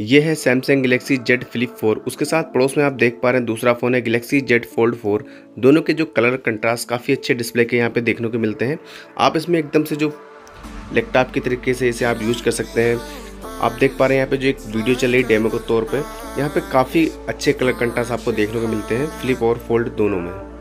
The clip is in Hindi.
ये है सैमसंग गैलेक्सी Z Flip 4। उसके साथ पड़ोस में आप देख पा रहे हैं दूसरा फ़ोन है गैलेक्सी Z Fold 4। दोनों के जो कलर कंट्रास्ट काफ़ी अच्छे डिस्प्ले के यहाँ पे देखने को मिलते हैं। आप इसमें एकदम से जो लैपटॉप के तरीके से इसे आप यूज़ कर सकते हैं। आप देख पा रहे हैं यहाँ पे जो एक वीडियो चल रही डेमो के तौर पर, यहाँ पर काफ़ी अच्छे कलर कंट्रास्ट आपको देखने को मिलते हैं फ्लिप और फोल्ड दोनों में।